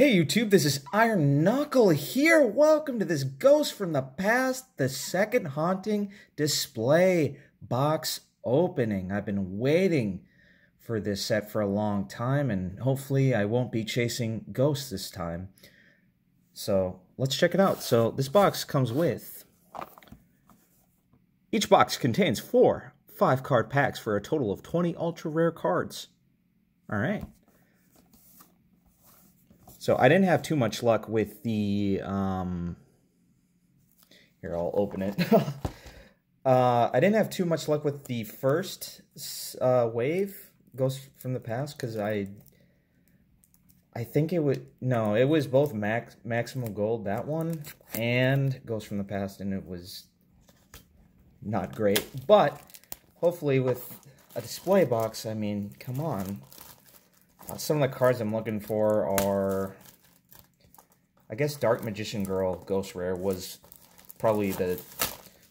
Hey YouTube, this is Iron Knuckle here. Welcome to this Ghost from the Past, the second Haunting Display box opening. I've been waiting for this set for a long time, and hopefully I won't be chasing ghosts this time. So let's check it out. So this box comes with... Each box contains 4 5-card card packs for a total of 20 ultra rare cards. All right. So I didn't have too much luck with the, here, I'll open it. I didn't have too much luck with the first wave, Ghost from the Past, because I think it would, no, it was both Maximum Gold, that one, and Ghost from the Past, and it was not great. But hopefully with a display box, I mean, come on. Some of the cards I'm looking for are, I guess, Dark Magician Girl Ghost Rare was probably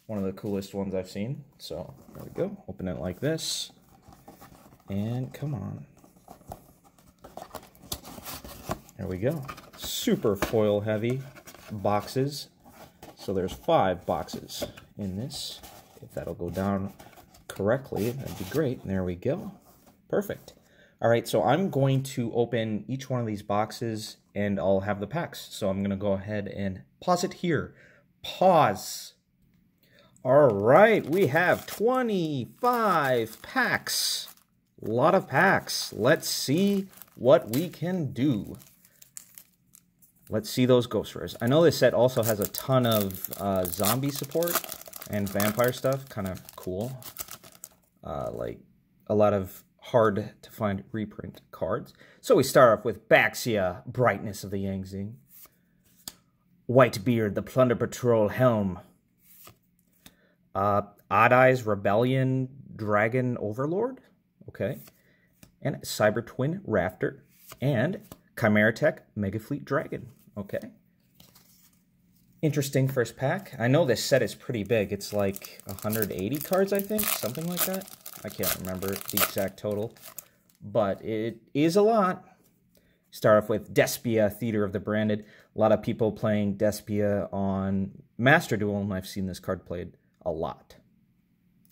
one of the coolest ones I've seen. So there we go. Open it like this, and come on. There we go. Super foil heavy boxes. So there's 5 boxes in this. If that'll go down correctly, that'd be great. There we go. Perfect. All right, so I'm going to open each one of these boxes, and I'll have the packs. So I'm going to go ahead and pause it here. Pause. All right, we have 25 packs. A lot of packs. Let's see what we can do. Let's see those Ghost Rares. I know this set also has a ton of zombie support and vampire stuff. Kind of cool. Like a lot of hard to find reprint cards. So we start off with Baxia, Brightness of the Yangzing, White Beard, the Plunder Patrol Helm, Odd Eyes Rebellion Dragon Overlord, okay, and Cyber Twin Rafter, and Chimeratech Mega Fleet Dragon, okay. Interesting first pack. I know this set is pretty big. It's like 180 cards, I think, something like that. I can't remember the exact total, but it is a lot. Start off with Despia, Theater of the Branded. A lot of people playing Despia on Master Duel, and I've seen this card played a lot.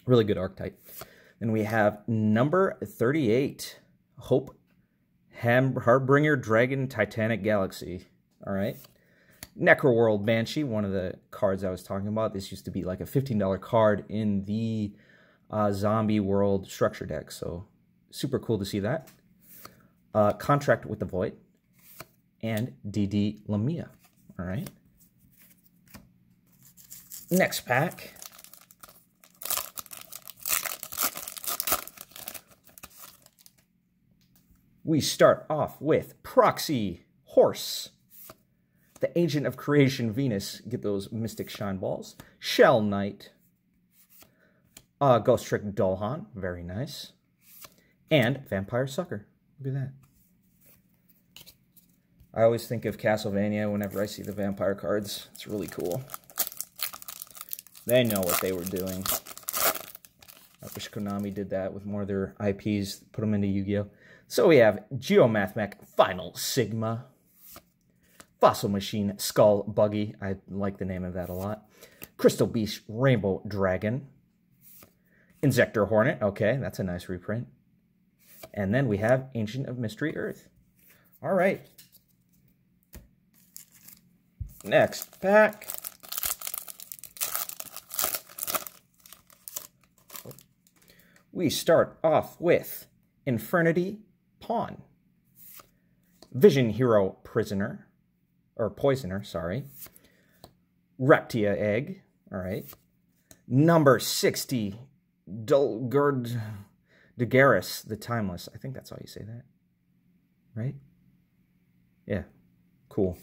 Really good archetype. Then we have number 38, Heartbringer Dragon Titanic Galaxy. All right. Necroworld Banshee, one of the cards I was talking about. This used to be like a $15 card in the zombie world structure deck, so super cool to see that. Contract with the Void, and D.D. Lamia. All right. Next pack. We start off with Proxy Horse, the Agent of Creation Venus. Get those Mystic Shine Balls. Shell Knight. Ghostrick Doll Haunt, very nice. And Vampire Sucker. Look at that. I always think of Castlevania whenever I see the vampire cards. It's really cool. They know what they were doing. I wish Konami did that with more of their IPs, put them into Yu-Gi-Oh! So we have Geomathmech Final Sigma, Fossil Machine Skull Buggy. I like the name of that a lot. Crystal Beast Rainbow Dragon. Insector Hornet, okay, that's a nice reprint. And then we have Ancient of Mystery Earth. All right. Next pack. We start off with Infernity Pawn, Vision Hero Prisoner, or Poisoner, sorry. Reptia Egg, all right. Number 60. Dulgard Dagaris, the Timeless. I think that's how you say that, right? Yeah, cool.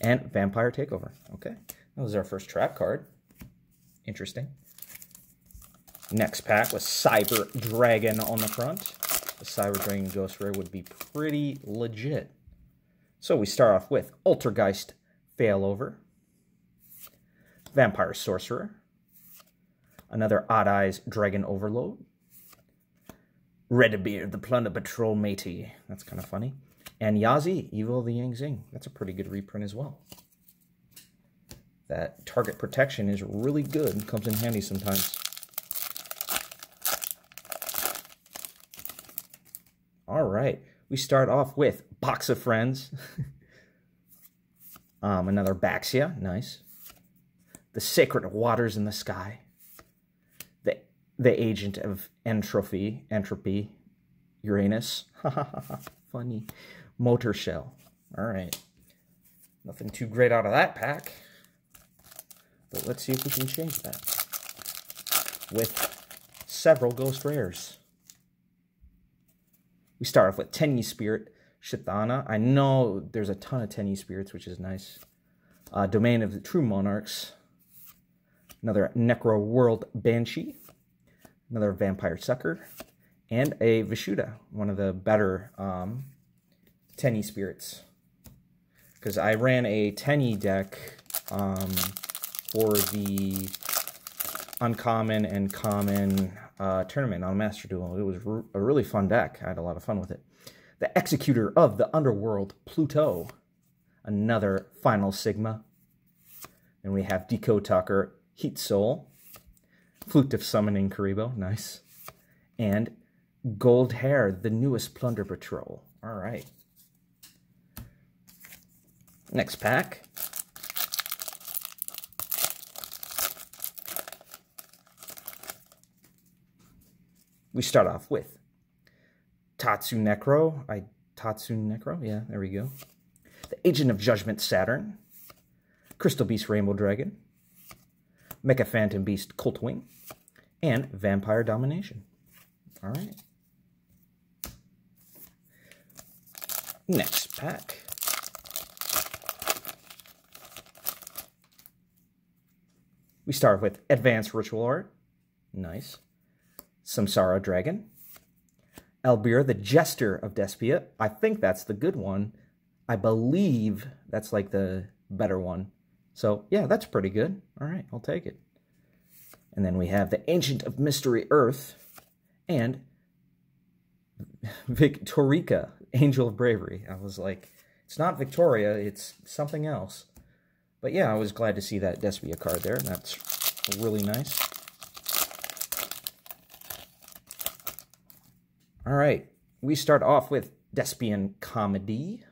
And Vampire Takeover. Okay, that was our first trap card. Interesting. Next pack was Cyber Dragon on the front. The Cyber Dragon Ghost Rare would be pretty legit. So we start off with Altergeist Failover, Vampire Sorcerer, another Odd Eyes Dragon Overlord, Red Beard, the Plunder Patrol Matey. That's kind of funny. And Yazi, Evil of the Yangzing. That's a pretty good reprint as well. That target protection is really good and comes in handy sometimes. All right, we start off with Box of Friends. Another Baxia, nice. The Sacred Waters in the Sky. The Agent of Entropy, Uranus. Funny. Motor Shell. All right. Nothing too great out of that pack. But let's see if we can change that with several Ghost Rares. We start off with Tenyi Spirit, Shithana. I know there's a ton of Tenyi Spirits, which is nice. Domain of the True Monarchs. Another Necroworld Banshee. Another Vampire Sucker. And a Vishuda, one of the better Tenyi Spirits. Because I ran a Tenyi deck for the uncommon and common tournament on Master Duel. It was a really fun deck. I had a lot of fun with it. The Executor of the Underworld, Pluto. Another Final Sigma. And we have Decode Talker, Heat Soul. Flute of Summoning Karibo, nice. And Gold Hair, the newest Plunder Patrol. All right. Next pack. We start off with Tatsu Necro. Yeah, there we go. The Agent of Judgment Saturn. Crystal Beast Rainbow Dragon. Mecha Phantom Beast Coltwing. And Vampire Domination. All right. Next pack. We start with Advanced Ritual Art. Nice. Samsara Dragon. Albir, the Jester of Despia. I think that's the good one. I believe that's like the better one. So, yeah, that's pretty good. All right, I'll take it. And then we have the Ancient of Mystery Earth. And Victorica, Angel of Bravery. I was like, it's not Victoria, it's something else. But yeah, I was glad to see that Despia card there. That's really nice. All right, we start off with Despian Comedy.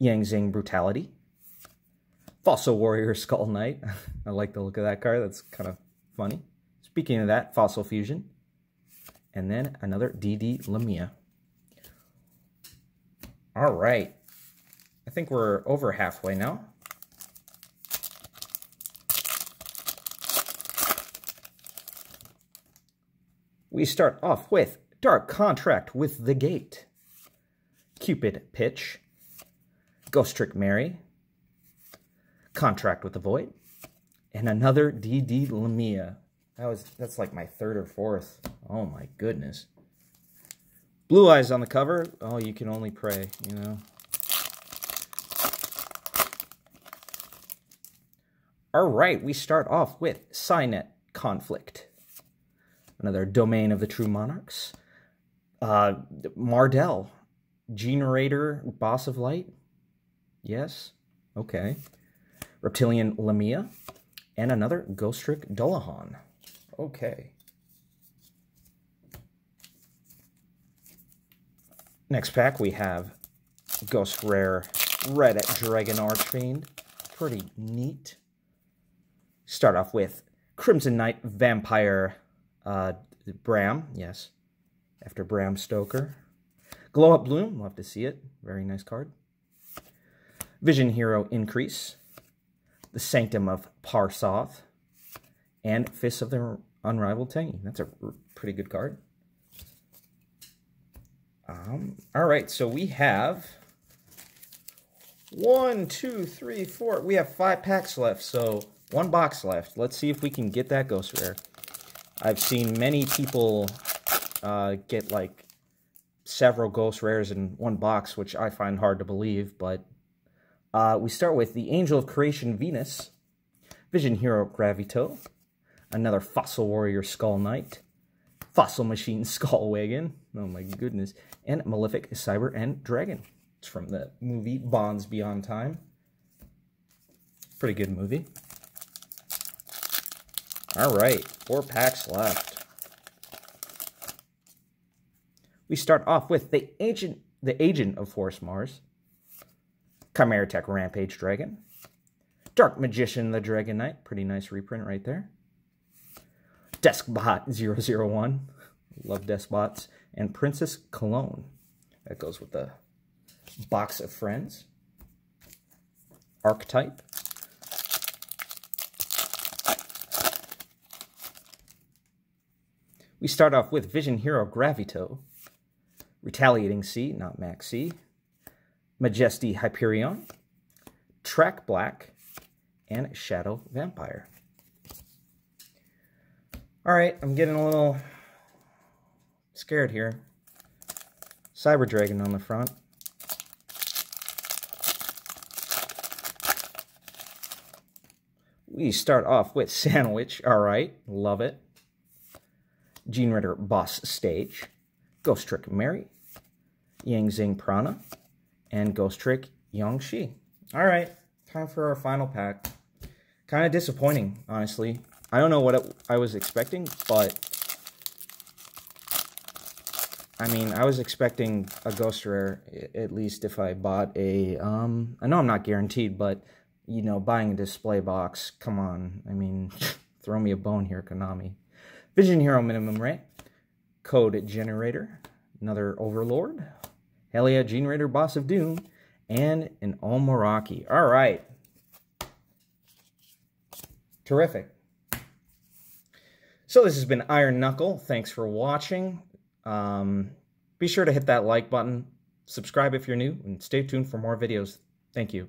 Yangzing Brutality. Fossil Warrior Skull Knight. I like the look of that card. That's kind of funny. Speaking of that, Fossil Fusion. And then another D.D. Lamia. All right. I think we're over halfway now. We start off with Dark Contract with the Gate. Cupid Pitch. Ghostrick Mary. Contract with the Void. And another D.D. Lamia. That's like my third or fourth. Oh my goodness. Blue Eyes on the cover. Oh, you can only pray, you know. All right, we start off with Cynet Conflict. Another Domain of the True Monarchs. Mardell. Generator, Boss of Light. Yes. Okay. Reptilian Lamia. And another Ghostrick Doll Haunt. Okay. Next pack, we have Ghost Rare Red Dragon Archfiend. Pretty neat. Start off with Crimson Knight Vampire Bram. Yes. After Bram Stoker. Glow Up Bloom. Love to see it. Very nice card. Vision Hero Increase. The Sanctum of Parsoth. And Fists of the Unrivaled Tenyi. That's a pretty good card. All right, so we have 1, 2, 3, 4. We have 5 packs left, so 1 box left. Let's see if we can get that Ghost Rare. I've seen many people get like several Ghost Rares in 1 box, which I find hard to believe, but we start with the Angel of Creation Venus. Vision Hero Gravito, another Fossil Warrior Skull Knight, Fossil Machine Skull Wagon, Oh my goodness. And Malefic Cyber and Dragon. It's from the movie Bonds Beyond Time. Pretty good movie. All right, 4 packs left. We start off with the Agent of Force Mars, Chimeratech Rampage Dragon, Dark Magician the Dragon Knight, pretty nice reprint right there. Deskbot 001, love Deskbots, and Princess Cologne. That goes with the Box of Friends. Archetype. We start off with Vision Hero Gravito, Retaliating C, not Max C, Majesty Hyperion, Track Black, and Shadow Vampire. All right, I'm getting a little scared here. Cyber Dragon on the front. We start off with Sandwich. All right, love it. Gene Ritter Boss Stage, Ghostrick Mary, Yangzing Prana, and Ghostrick Yangshi. All right, time for our final pack. Kind of disappointing, honestly. I don't know what I was expecting, but I mean, I was expecting a Ghost Rare, at least if I bought a, I know I'm not guaranteed, but, you know, buying a display box, come on. I mean, throw me a bone here, Konami. Vision Hero Minimum Rate, Code Generator, another Overlord, hell yeah, Gene Raider Boss of Doom, and an Omaraki. All right. Terrific. So this has been Iron Knuckle. Thanks for watching. Be sure to hit that like button, subscribe if you're new, and stay tuned for more videos. Thank you.